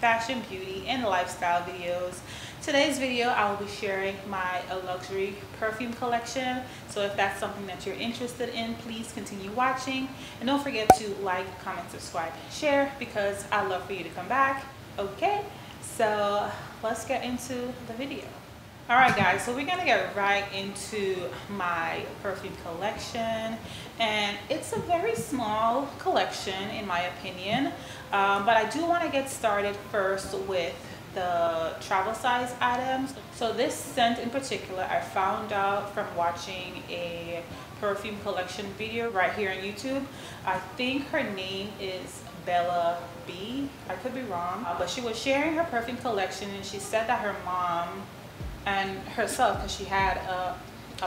fashion, beauty, and lifestyle videos. Today's video, I will be sharing my luxury perfume collection. So if that's something that you're interested in, please continue watching. And don't forget to like, comment, subscribe, and share, because I'd love for you to come back. Okay, so let's get into the video. All right guys, so we're gonna get right into my perfume collection, and it's a very small collection in my opinion, but I do want to get started first with the travel size items. So this scent in particular, I found out from watching a perfume collection video right here on YouTube. I think her name is Bella B. I could be wrong, but she was sharing her perfume collection, and she said that her mom and herself, because she had a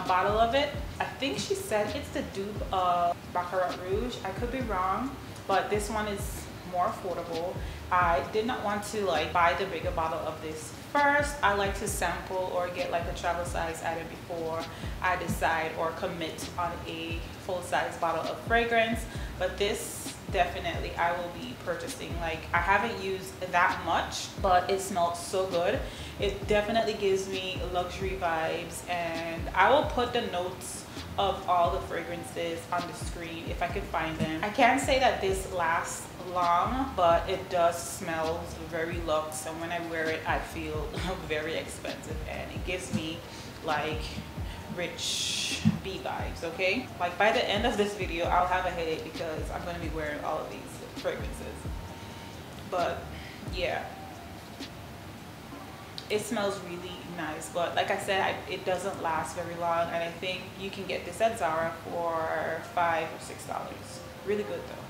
bottle of it. I think she said it's the dupe of Baccarat Rouge. I could be wrong, but this one is more affordable. I did not want to like buy the bigger bottle of this first. I like to sample or get like a travel size item before I decide or commit on a full-size bottle of fragrance. But this definitely I will be purchasing. Like, I haven't used that much, but it smells so good. It definitely gives me luxury vibes, and I will put the notes of all the fragrances on the screen if I can find them. I can't say that this lasts long, but it does smell very luxe, and when I wear it I feel very expensive, and it gives me like rich bee vibes. Okay, like by the end of this video I'll have a headache because I'm going to be wearing all of these fragrances. But yeah, it smells really nice, but like I said, it doesn't last very long, and I think you can get this at Zara for $5 or $6. Really good though.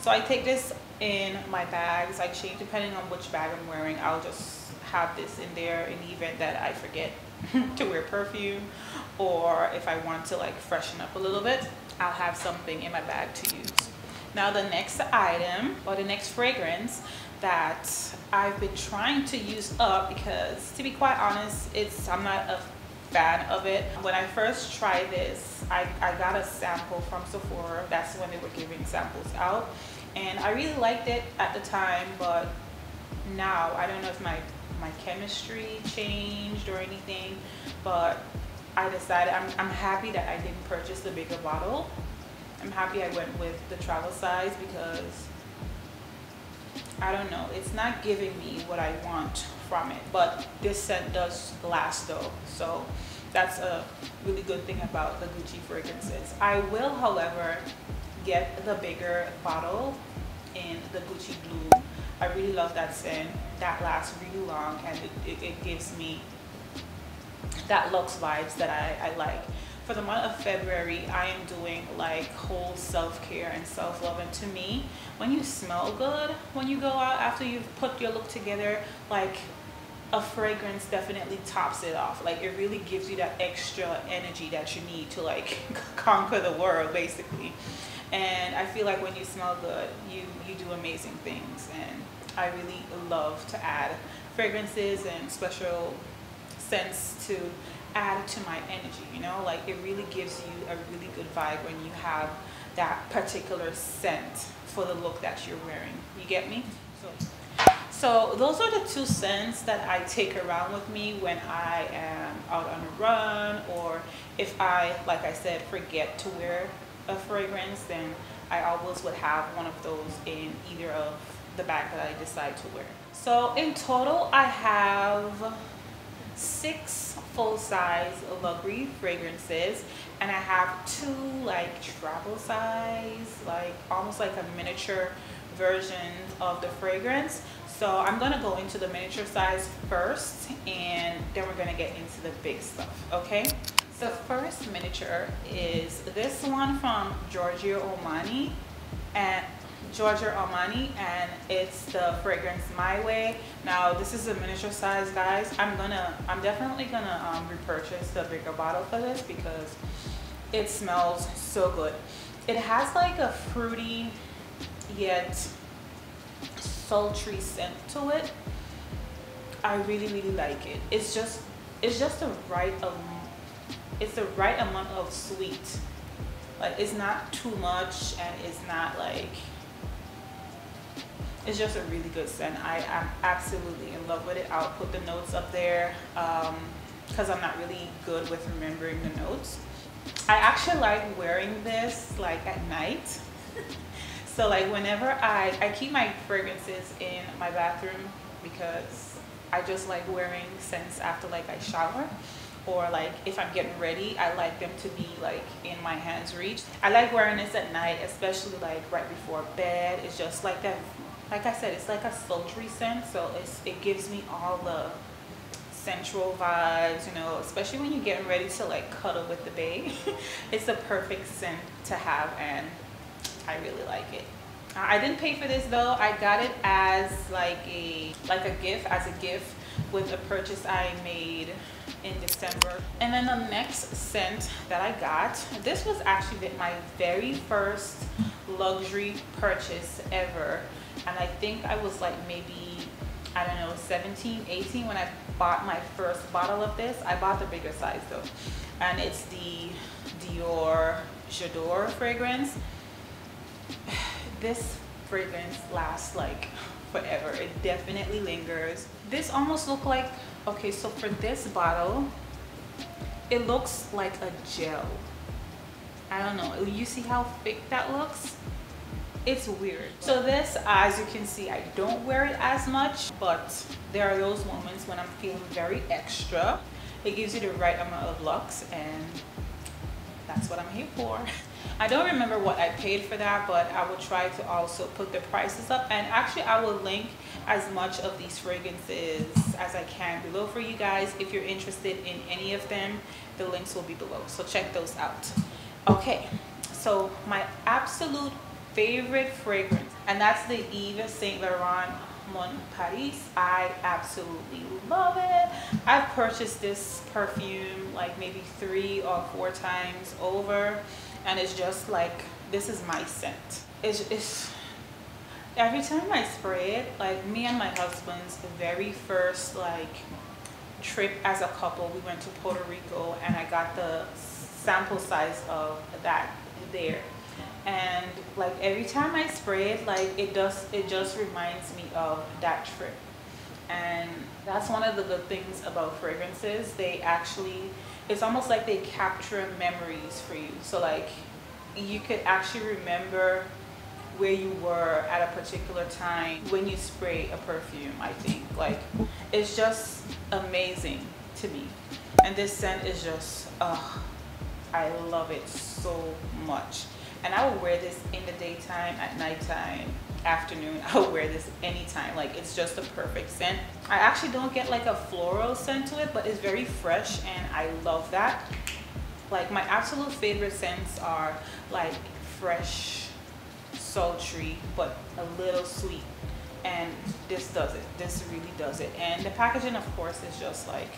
So I take this in my bags. I change depending on which bag I'm wearing. I'll just have this in there in the event that I forget to wear perfume, or if I want to like freshen up a little bit, I'll have something in my bag to use. Now the next item, or the next fragrance that I've been trying to use up, because to be quite honest, I'm not a fan of it. When I first tried this, I got a sample from Sephora. That's when they were giving samples out, and I really liked it at the time, but now I don't know if my chemistry changed or anything, but I decided I'm happy that I didn't purchase the bigger bottle. I'm happy I went with the travel size, because I don't know, it's not giving me what I want from it. But this scent does last though, so that's a really good thing about the Gucci fragrances. I will however get the bigger bottle in the Gucci Blue. I really love that scent. That lasts really long, and it gives me that luxe vibes that I like. For the month of February, I am doing like whole self-care and self-love, and to me, when you smell good when you go out after you've put your look together, like a fragrance definitely tops it off. Like, it really gives you that extra energy that you need to like conquer the world basically. And I feel like when you smell good, you do amazing things, and I really love to add fragrances and special scents to add to my energy, you know, like it really gives you a really good vibe when you have that particular scent for the look that you're wearing. You get me? So those are the two scents that I take around with me when I am out on a run, or if I, like I said, forget to wear a fragrance, then I always would have one of those in either of the bag that I decide to wear. So in total I have 6 full-size luxury fragrances, and I have 2 like travel size, like almost like a miniature version of the fragrance. So I'm gonna go into the miniature size first, and then we're gonna get into the big stuff. Okay, the first miniature is this one from Giorgio Armani, and it's the fragrance My Way. Now this is a miniature size, guys. I'm definitely gonna repurchase the bigger bottle for this, because it smells so good. It has like a fruity yet sultry scent to it. I really like it. It's just the right amount of sweet. Like, it's not too much, and it's not like It's just a really good scent. I'm absolutely in love with it. I'll put the notes up there because I'm not really good with remembering the notes. I actually like wearing this like at night. So like whenever I keep my fragrances in my bathroom because I just like wearing scents after like I shower, or like if I'm getting ready, I like them to be like in my hand's reach. I like wearing this at night, especially like right before bed. It's just like that, like I said, it's like a sultry scent, so it gives me all the sensual vibes, you know, especially when you're getting ready to like cuddle with the babe. It's a perfect scent to have, and I really like it. I didn't pay for this though. I got it as a gift with a purchase I made in December. And then the next scent that I got, this was actually my very first luxury purchase ever, and I think I was like maybe, I don't know, 17, 18 when I bought my first bottle of this. I bought the bigger size though, and it's the Dior J'Adore fragrance. This fragrance lasts like forever. It definitely lingers. This almost looked like, okay, so for this bottle, it looks like a gel. I don't know, you see how thick that looks? It's weird. So this, as you can see, I don't wear it as much, but there are those moments when I'm feeling very extra. It gives you the right amount of luxe, and that's what I'm here for. I don't remember what I paid for that, but I will try to also put the prices up, and actually I will link as much of these fragrances as I can below for you guys. If you're interested in any of them, the links will be below, so check those out. Okay, so my absolute favorite fragrance, and that's the Yves Saint Laurent Mon Paris. I absolutely love it. I've purchased this perfume like maybe 3 or 4 times over, and it's just like, this is my scent. It's every time I spray it, like me and my husband's very first like trip as a couple, we went to Puerto Rico, and I got the sample size of that there, and like every time I spray it, like it just reminds me of that trip. And that's one of the good things about fragrances. They actually, it's almost like they capture memories for you. So like you could actually remember where you were at a particular time when you spray a perfume, I think. Like it's just amazing to me. And this scent is just, I love it so much. And I would wear this in the daytime, at nighttime, afternoon. I would wear this anytime. Like it's just the perfect scent. I actually don't get like a floral scent to it, but it's very fresh, and I love that. Like my absolute favorite scents are like fresh, sultry, but a little sweet. And this does it. This really does it. And the packaging, of course, is just like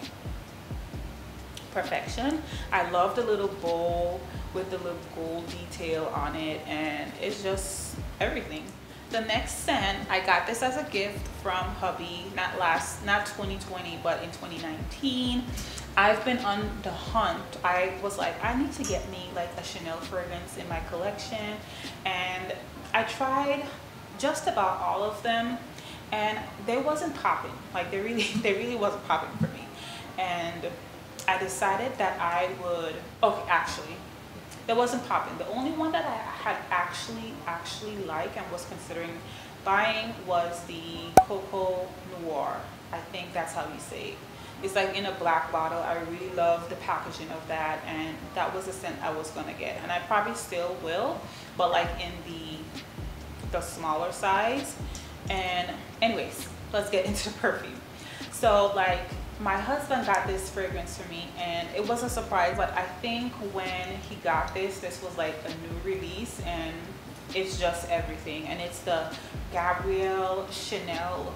perfection. I love the little bowl with the little gold detail on it, and it's just everything. The next scent, I got this as a gift from hubby, not 2020, but in 2019. I've been on the hunt. I was like, I need to get me like a Chanel fragrance in my collection, and I tried just about all of them, and they wasn't popping. Like they really wasn't popping for me. And I decided that I would, okay, actually that wasn't popping. The only one that I had actually liked and was considering buying was the Coco Noir. I think that's how you say it. It's like in a black bottle. I really love the packaging of that, and that was the scent I was gonna get, and I probably still will, but like in the smaller size. And anyways, let's get into the perfume. So like my husband got this fragrance for me, and it was a surprise, but I think when he got this was like a new release, and it's just everything. And it's the Gabrielle Chanel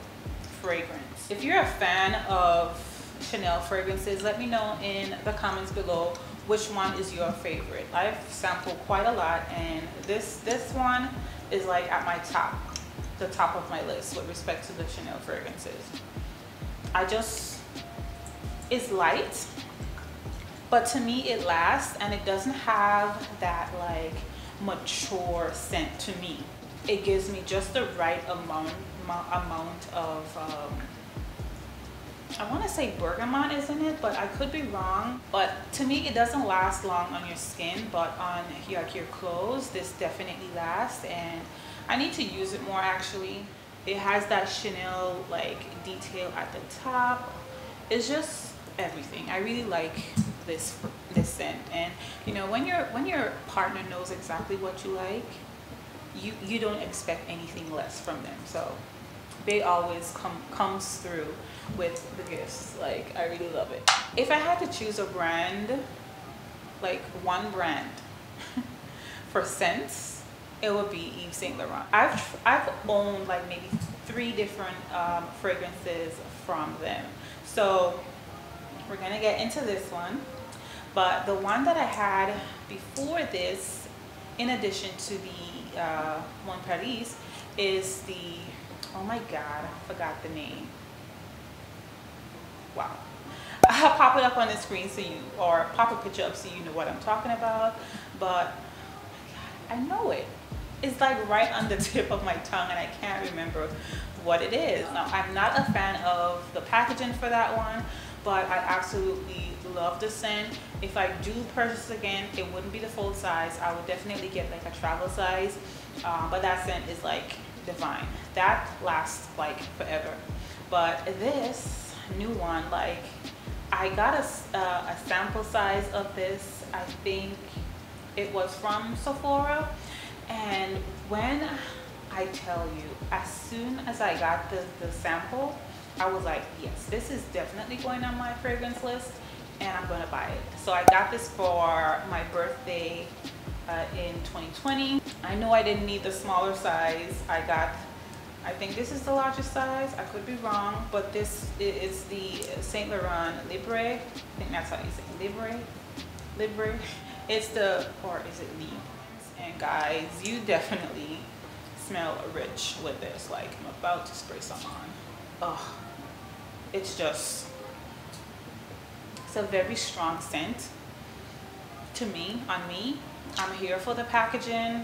fragrance. If you're a fan of Chanel fragrances, let me know in the comments below which one is your favorite. I've sampled quite a lot, and this one is like at my top of my list with respect to the Chanel fragrances. It's light, but to me it lasts, and it doesn't have that like mature scent to me. It gives me just the right amount of, I want to say bergamot is in it, but I could be wrong. But to me, it doesn't last long on your skin, but on like your clothes, this definitely lasts. And I need to use it more actually. It has that Chanel like detail at the top. It's just everything. I really like this scent, and you know, when your partner knows exactly what you like, you don't expect anything less from them. So they always comes through with the gifts. Like, I really love it. If I had to choose a brand, like one brand for scents, it would be Yves Saint Laurent. I've owned like maybe 3 different fragrances from them. So we're gonna get into this one, but the one that I had before this, in addition to the Mon Paris, is the, oh my god, I forgot the name. Wow. I'll pop it up on the screen so you, or pop a picture up so you know what I'm talking about. But oh my god, I know it. It's like right on the tip of my tongue and I can't remember what it is. Now, I'm not a fan of the packaging for that one, but I absolutely love the scent. If I do purchase again, it wouldn't be the full size. I would definitely get like a travel size, but that scent is like divine. That lasts like forever. But this new one, like I got a sample size of this. I think it was from Sephora, and when I tell you, as soon as I got the sample, I was like, yes, this is definitely going on my fragrance list and I'm gonna buy it. So I got this for my birthday in 2020. I know I didn't need the smaller size. I think this is the largest size. I could be wrong, but this is the Saint Laurent Libre. I think that's how you say it. Libre. Libre. It's the, or is it Libre? And guys, you definitely smell rich with this. Like, I'm about to spray some on. Oh, it's just, it's a very strong scent to me, on me. I'm here for the packaging.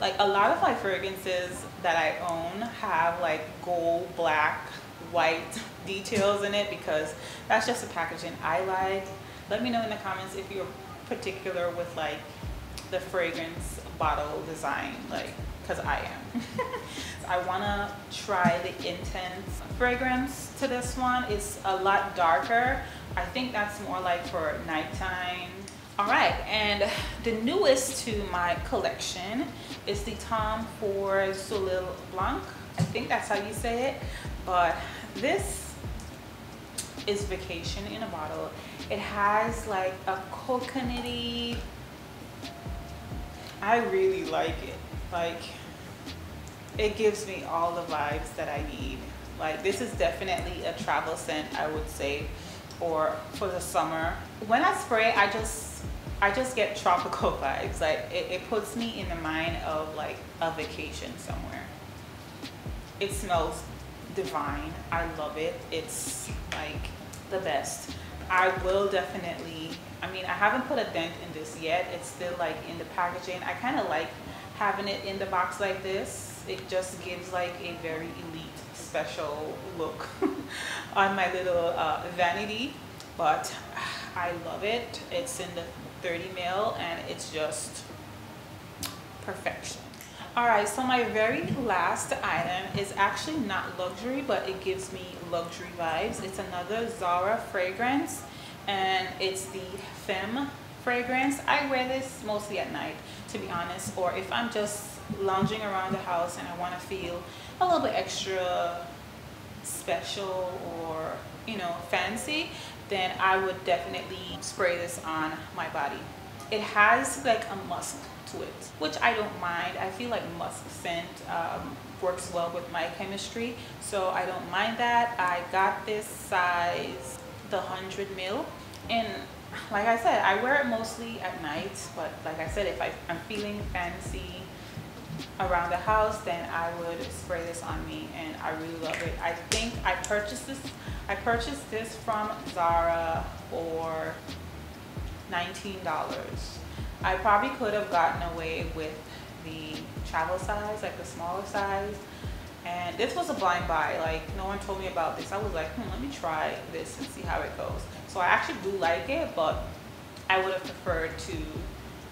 Like, a lot of my fragrances that I own have like gold, black, white details in it because that's just the packaging I like. Let me know in the comments if you're particular with like the fragrance bottle design, like, because I am. So I want to try the intense fragrance to this one. It's a lot darker. I think that's more like for nighttime. All right, and the newest to my collection is the Tom Ford Soleil Blanc. I think that's how you say it, but this is Vacation in a Bottle. It has like a coconutty, I really like it. Like, it gives me all the vibes that I need. Like, this is definitely a travel scent, I would say, or for the summer. When I spray, I just get tropical vibes. Like, it puts me in the mind of like a vacation somewhere. It smells divine. I love it. It's like the best. I will definitely, I mean, I haven't put a dent in this yet. It's still like in the packaging. I kind of like having it in the box like this. It just gives like a very elite special look on my little vanity, but I love it. It's in the 30 ml, and it's just perfection. All right, so my very last item is actually not luxury, but it gives me luxury vibes. It's another Zara fragrance, and it's the Femme fragrance. I wear this mostly at night, to be honest, or if I'm just lounging around the house and I want to feel a little bit extra special or, you know, fancy, then I would definitely spray this on my body. It has like a musk to it, which I don't mind. I feel like musk scent works well with my chemistry, so I don't mind that. I got this size, the 100 ml, and like I said, I wear it mostly at night, but like I said, if I'm feeling fancy around the house, then I would spray this on me, and I really love it. I think I purchased this from Zara for $19. I probably could have gotten away with the travel size, like the smaller size. And this was a blind buy, like no one told me about this. I was like, let me try this and see how it goes. So I actually do like it, but I would have preferred to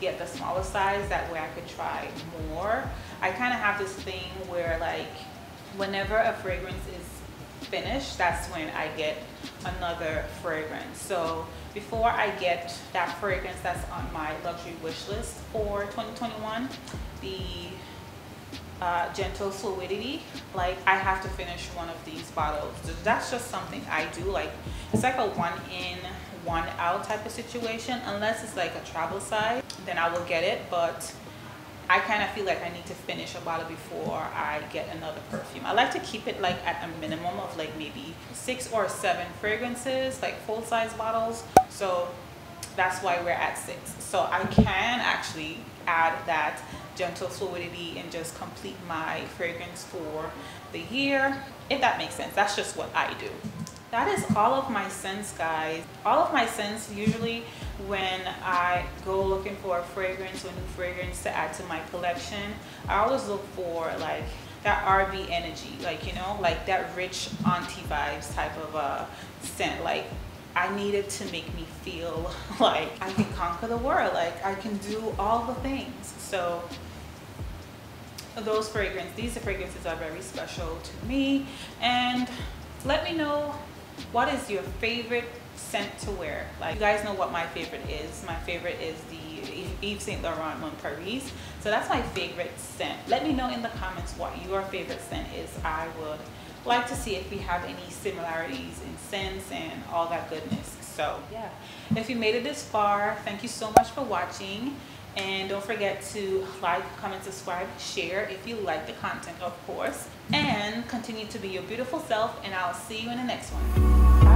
get the smaller size. That way I could try more. I kind of have this thing where, like, whenever a fragrance is finished, that's when I get another fragrance. So before I get that fragrance that's on my luxury wish list for 2021, the Gentle Fluidity, like, I have to finish one of these bottles. That's just something I do. Like, it's like a one in, one out type of situation. Unless it's like a travel size, then I will get it, but I kind of feel like I need to finish a bottle before I get another perfume. I like to keep it like at a minimum of like maybe 6 or 7 fragrances, like full size bottles. So that's why we're at 6. So I can actually add that Gentle Fluidity and just complete my fragrance for the year, if that makes sense. That's just what I do. That is all of my scents, guys. All of my scents. Usually when I go looking for a fragrance or a new fragrance to add to my collection, I always look for like that RB energy, like, you know, like that rich auntie vibes type of scent. Like, I needed to make me feel like I can conquer the world, like I can do all the things. So those fragrances, these fragrances are very special to me. And let me know, what is your favorite scent to wear? Like, you guys know what my favorite is. My favorite is the Yves Saint Laurent Mon Paris. So that's my favorite scent. Let me know in the comments what your favorite scent is. I would like to see if we have any similarities in scents and all that goodness. So yeah, if you made it this far, thank you so much for watching. And don't forget to like, comment, subscribe, share if you like the content, of course. And continue to be your beautiful self, and I'll see you in the next one.